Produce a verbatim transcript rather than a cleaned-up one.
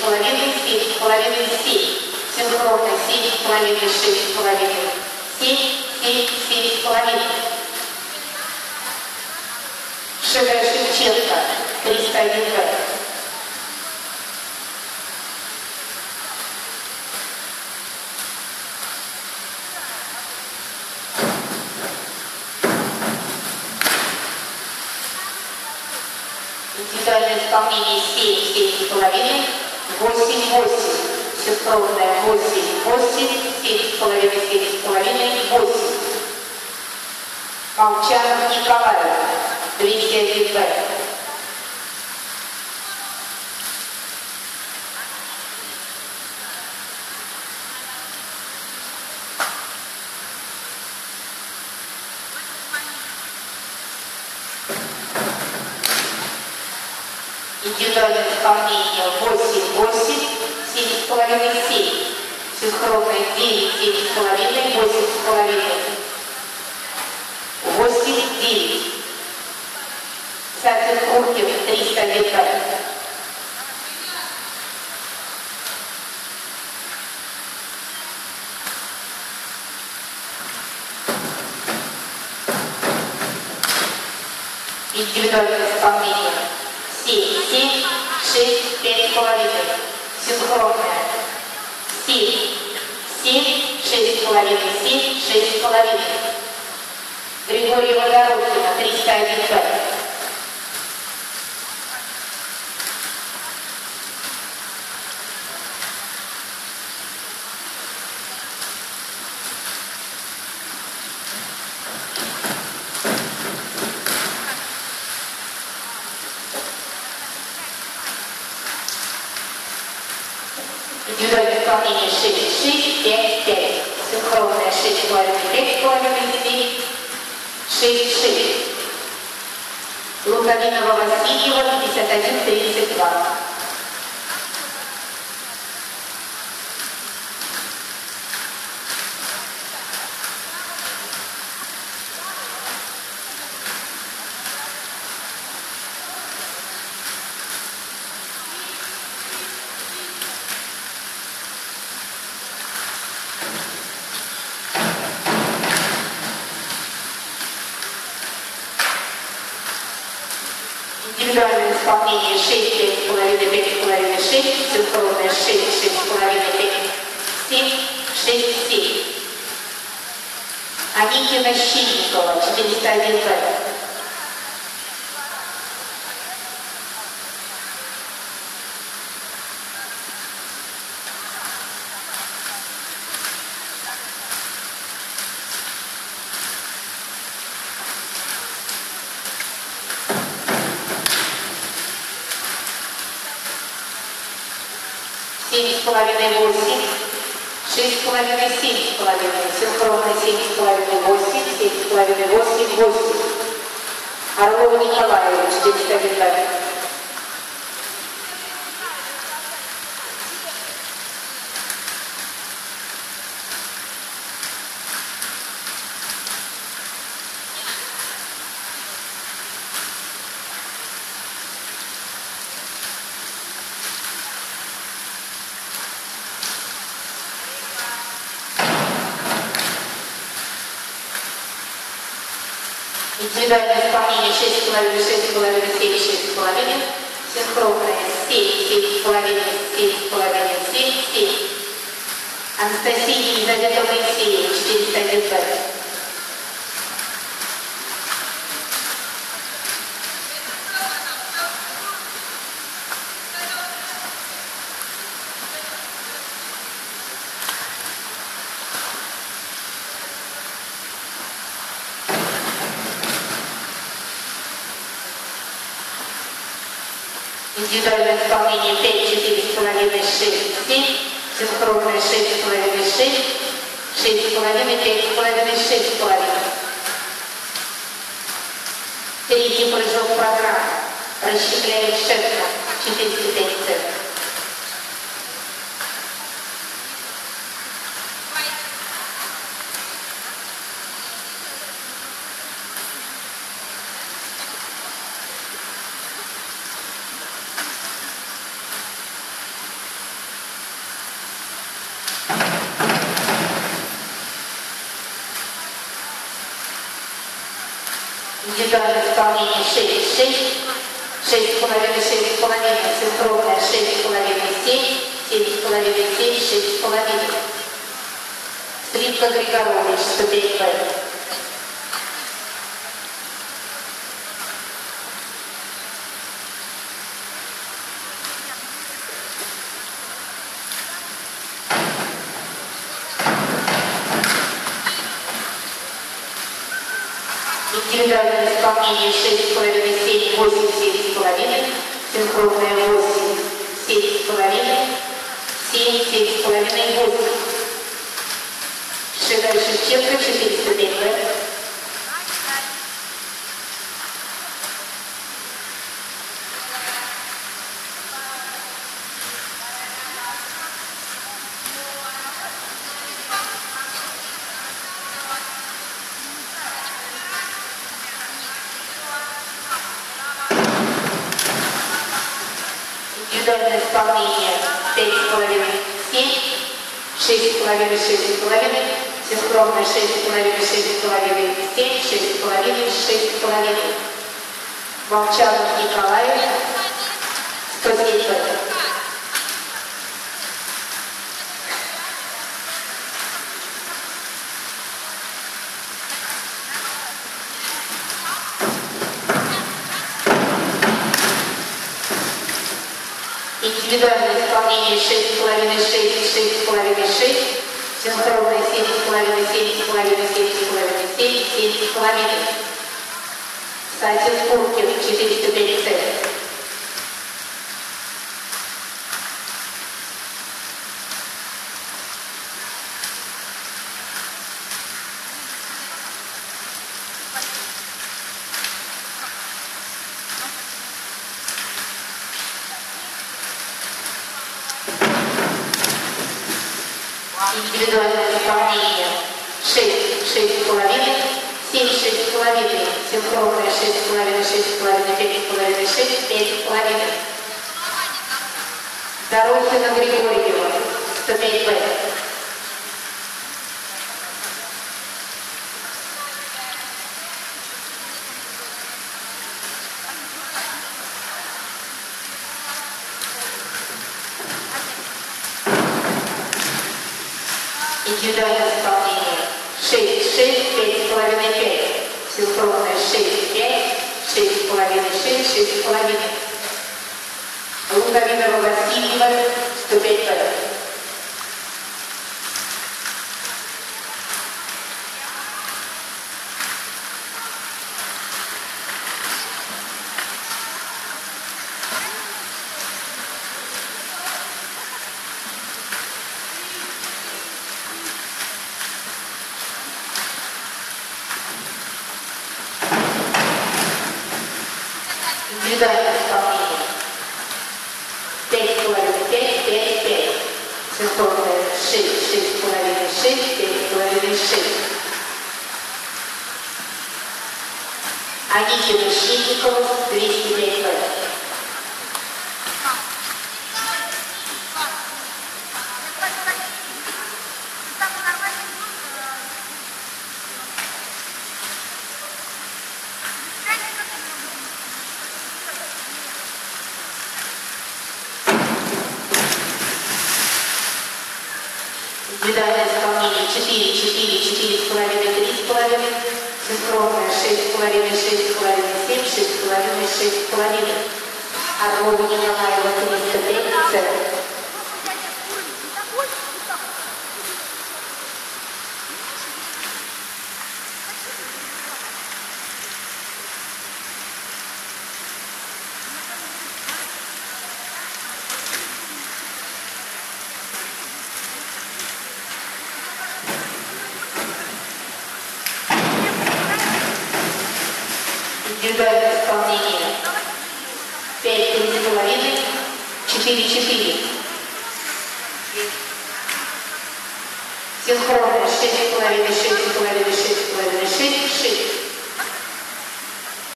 половиной семь, половиной семь, всем ровно семь, половиной шесть, половиной семь, семь, семь, половиной. Шагай Шевченко, триста один градус. Индивидуальное исполнение семь, семь и пять, восемь, восемь, синхронное восемь, восемь, семь и пять, семь и пять, восемь. Молчанов Николаев, двести один градус. Индивидуальное исполнение восемь, восемь, семь и пять, семь. Синхронное девять, девять и пять, восемь и пять, восемь, девять. Сатин Куркин, триста один градус. Индивидуальное исполнение семь, семь, шесть, пять и пять. Синхронное семь, семь, шесть и пять, семь, шесть и пять. Григорьева Дорожкина, триста один градус. Индивидуальное исполнение шесть, шесть, пять, пять. Синхронное шесть, пять, пять, пять, шесть, шесть. Луковинова Васильева, пятьдесят один, тридцать два. Индивидуальное исполнение шесть, пять и пять, пять и пять, шесть, синхронное шесть, шесть и пять, пять, семь, шесть, семь. Аникина Щенникова, четыреста один градус. семь и пять, восемь, шесть и пять, семь и пять, синхронное семь и пять, восемь, семь и пять, восемь, восемь. Орлова Николаевич, четыреста один градус. Индивидуальное исполнение шесть, пять, шесть, пять, семь, шесть, пять, синхронное семь, семь, пять, семь, пять, семь, семь. Анастасия Елизавета Моисеева, четыреста один градус. Индивидуальное исполнение пять, четыре и пять, шесть, семь, синхронное шесть и пять, шесть, шесть и пять, пять и пять, шесть и пять. Третий прыжок программы. Расщепляем шерсть, четыреста пять центров. индивидуальное исполнение шесть шесть, шесть с половиной, шесть с половиной, синхронное шесть с половиной, семь, семь с половиной, семь, шесть с половиной. Стрипка Григоровой, ступень В. Индивидуальное исполнение шесть с половиной, семь, восемь, семь с половиной, синхронное восемь, семь с половиной, семь, семь с половиной, восемь. Шагай Шевченко, четыре ступени. Индивидуальное исполнение пять с половиной, семь, шесть с половиной, шесть с половиной, синхронное шесть с половиной, шесть с половиной, семь, шесть с половиной, шесть с половиной. Волчанов Николаев, сто семь. Индивидуальное исполнение шесть с половиной, шесть, шесть с половиной, шесть, синхронное семь с половиной, семь с половиной, семь с половиной, семь с половиной. Сатин Куркин, четыре ступени. Индивидуальное исполнение шесть, шесть с половиной, семь, шесть с половиной, синхронное шесть с половиной, шесть с половиной, пять с половиной, шесть, пять с половиной. Дорохина Григорьева, сто пять Б. Индивидуальное исполнение шесть, шесть, пять с половиной, пять, синхронное шесть, пять, шесть с половиной, шесть, шесть с половиной. Луговинова Васильева, сто пять Б. Индивидуальное исполнение пять с половиной, пять, пять, пять, синхронное шесть, шесть с половиной, шесть, пять с половиной, шесть. Аникина Шитникова, двести пять Б. Индивидуальное исполнение четыре, четыре, четыре с половиной, три с половиной, синхронное шесть с половиной, шесть с половиной, семь, шесть с половиной, шесть с половиной. Орлова Николаева, триста тридцать. Индивидуальное исполнение пять с половиной, четыре, четыре. Синхронное шесть с половиной, шесть с половиной, шесть.